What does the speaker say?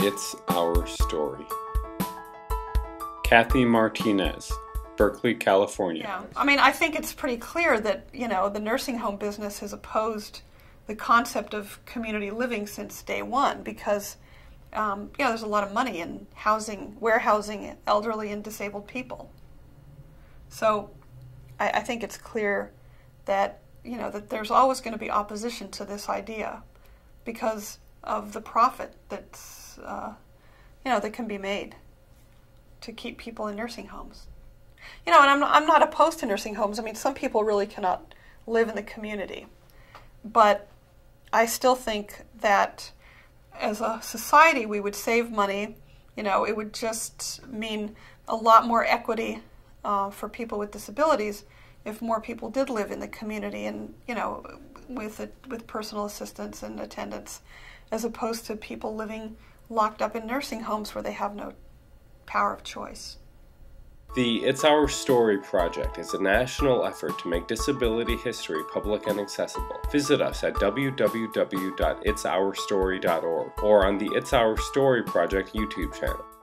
It's Our Story. Kathy Martinez, Berkeley, California. Yeah. I mean, I think it's pretty clear that, you know, the nursing home business has opposed the concept of community living since day one because, you know, there's a lot of money in housing, warehousing elderly and disabled people. So I think it's clear that, you know, that there's always going to be opposition to this idea because of the profit that's, you know, that can be made to keep people in nursing homes. You know, and I'm not opposed to nursing homes. I mean, some people really cannot live in the community. But I still think that as a society we would save money. You know, it would just mean a lot more equity for people with disabilities if more people did live in the community and, you know, with personal assistance and attendance, as opposed to people living locked up in nursing homes where they have no power of choice. The It's Our Story Project is a national effort to make disability history public and accessible. Visit us at www.itsourstory.org or on the It's Our Story Project YouTube channel.